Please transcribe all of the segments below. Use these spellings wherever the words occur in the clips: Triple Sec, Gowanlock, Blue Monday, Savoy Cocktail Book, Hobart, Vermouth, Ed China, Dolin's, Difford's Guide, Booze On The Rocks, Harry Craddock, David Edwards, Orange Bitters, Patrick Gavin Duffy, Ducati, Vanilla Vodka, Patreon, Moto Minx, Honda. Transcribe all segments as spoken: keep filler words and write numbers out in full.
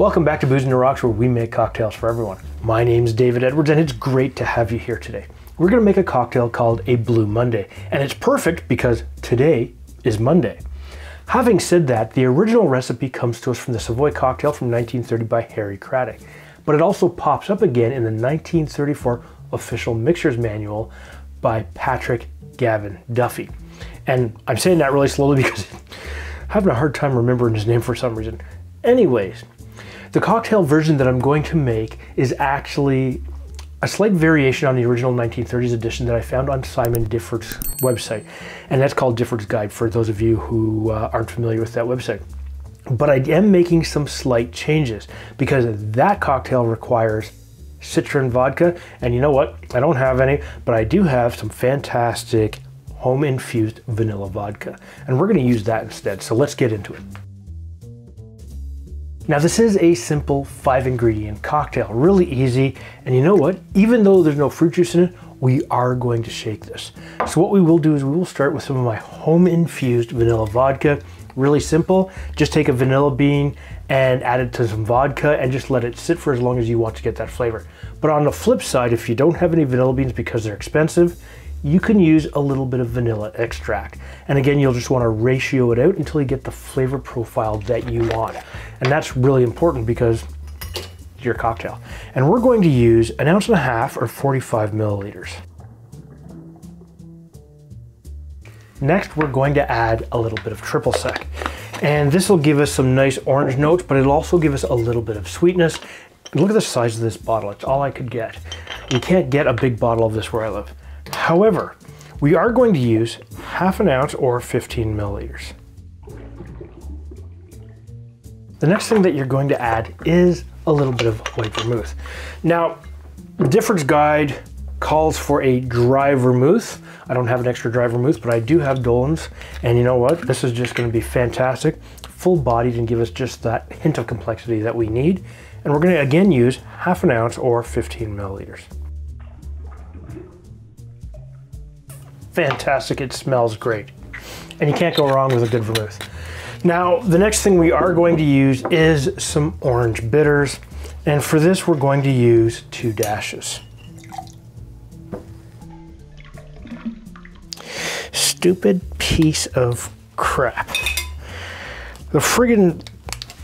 Welcome back to Booze On The Rocks, where we make cocktails for everyone. My name's David Edwards, and it's great to have you here today. We're gonna make a cocktail called a Blue Monday, and it's perfect because today is Monday. Having said that, the original recipe comes to us from the Savoy Cocktail from nineteen thirty by Harry Craddock, but it also pops up again in the nineteen thirty-four Official Mixers Manual by Patrick Gavin Duffy. And I'm saying that really slowly because I'm having a hard time remembering his name for some reason. Anyways, the cocktail version that I'm going to make is actually a slight variation on the original nineteen thirties edition that I found on Simon Difford's website. And that's called Difford's Guide for those of you who uh, aren't familiar with that website. But I am making some slight changes because that cocktail requires citron vodka. And you know what? I don't have any, but I do have some fantastic home infused vanilla vodka. And we're gonna use that instead. So let's get into it. Now this is a simple five ingredient cocktail, really easy. And you know what? Even though there's no fruit juice in it, we are going to shake this. So what we will do is we will start with some of my home infused vanilla vodka. Really simple. Just take a vanilla bean and add it to some vodka and just let it sit for as long as you want to get that flavor. But on the flip side, if you don't have any vanilla beans because they're expensive, you can use a little bit of vanilla extract. And again, you'll just want to ratio it out until you get the flavor profile that you want. And that's really important because it's your cocktail. And we're going to use an ounce and a half or forty-five milliliters. Next, we're going to add a little bit of triple sec. And this will give us some nice orange notes, but it'll also give us a little bit of sweetness. And look at the size of this bottle. It's all I could get. You can't get a big bottle of this where I live. However, we are going to use half an ounce or fifteen milliliters. The next thing that you're going to add is a little bit of white vermouth. Now, the Difford's Guide calls for a dry vermouth. I don't have an extra dry vermouth, but I do have Dolin's. And you know what? This is just going to be fantastic, full-bodied, and give us just that hint of complexity that we need. And we're going to, again, use half an ounce or fifteen milliliters. Fantastic, it smells great. And you can't go wrong with a good vermouth. Now, the next thing we are going to use is some orange bitters. And for this, we're going to use two dashes. Stupid piece of crap. The friggin',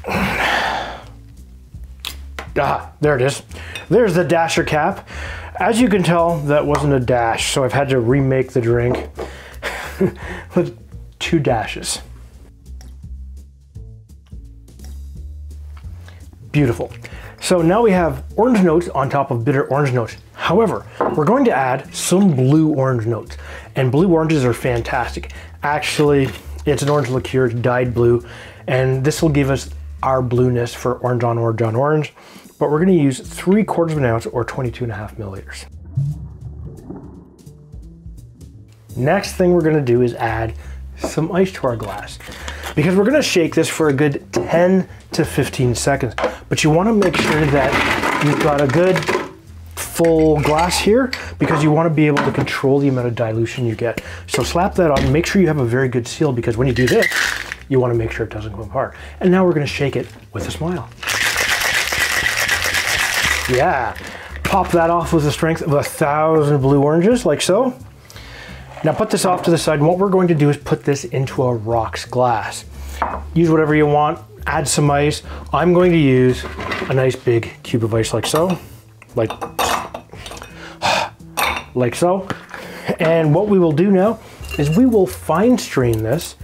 ah, there it is. There's the dasher cap. As you can tell, that wasn't a dash, so I've had to remake the drink with two dashes. Beautiful. So now we have orange notes on top of bitter orange notes. However, we're going to add some blue orange notes, and blue oranges are fantastic. Actually, it's an orange liqueur dyed blue, and this will give us our blueness for orange on orange on orange. But we're going to use three quarters of an ounce or twenty-two and a half milliliters. Next thing we're going to do is add some ice to our glass because we're going to shake this for a good ten to fifteen seconds. But you want to make sure that you've got a good full glass here because you want to be able to control the amount of dilution you get. So slap that on, make sure you have a very good seal because when you do this, you want to make sure it doesn't come apart. And now we're going to shake it with a smile. Yeah, pop that off with the strength of a thousand blue oranges, like so. Now put this off to the side, and what we're going to do is put this into a rocks glass. Use whatever you want, add some ice. I'm going to use a nice big cube of ice, like so, like, like so. And what we will do now is we will fine strain this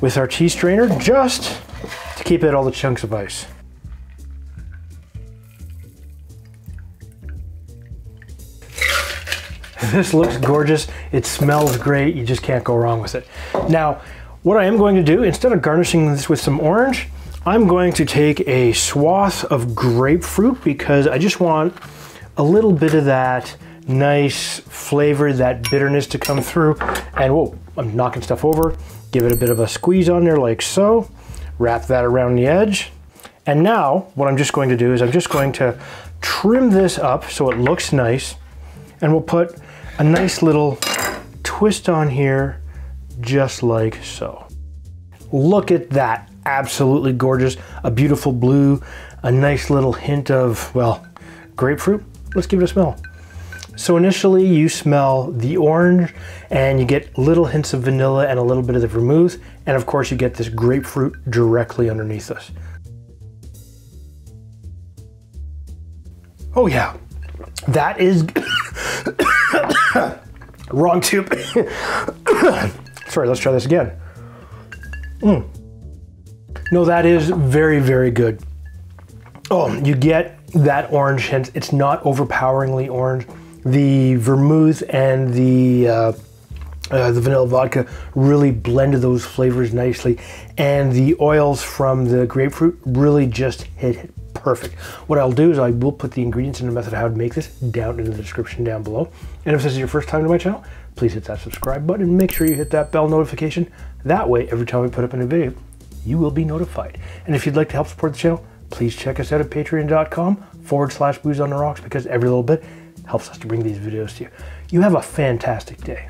with our tea strainer just to keep out all the chunks of ice. This looks gorgeous. It smells great. You just can't go wrong with it. Now, what I am going to do, instead of garnishing this with some orange, I'm going to take a swath of grapefruit because I just want a little bit of that nice flavor, that bitterness to come through. And whoa, I'm knocking stuff over. Give it a bit of a squeeze on there like so. Wrap that around the edge. And now what I'm just going to do is I'm just going to trim this up so it looks nice. And we'll put a nice little twist on here, just like so. Look at that, absolutely gorgeous. A beautiful blue, a nice little hint of, well, grapefruit. Let's give it a smell. So initially you smell the orange and you get little hints of vanilla and a little bit of the vermouth. And of course you get this grapefruit directly underneath us. Oh yeah, that is, wrong tube. Sorry, let's try this again. Mm. No, that is very, very good. Oh, you get that orange hint. It's not overpoweringly orange. The vermouth and the uh, uh, the vanilla vodka really blended those flavors nicely, and the oils from the grapefruit really just hit it perfect. What I'll do is I will put the ingredients and the method of how to make this down in the description down below. And if this is your first time to my channel, please hit that subscribe button and make sure you hit that bell notification. That way, every time we put up a new video, you will be notified. And if you'd like to help support the channel, please check us out at patreon.com forward slash booze on the rocks because every little bit helps us to bring these videos to you. You have a fantastic day.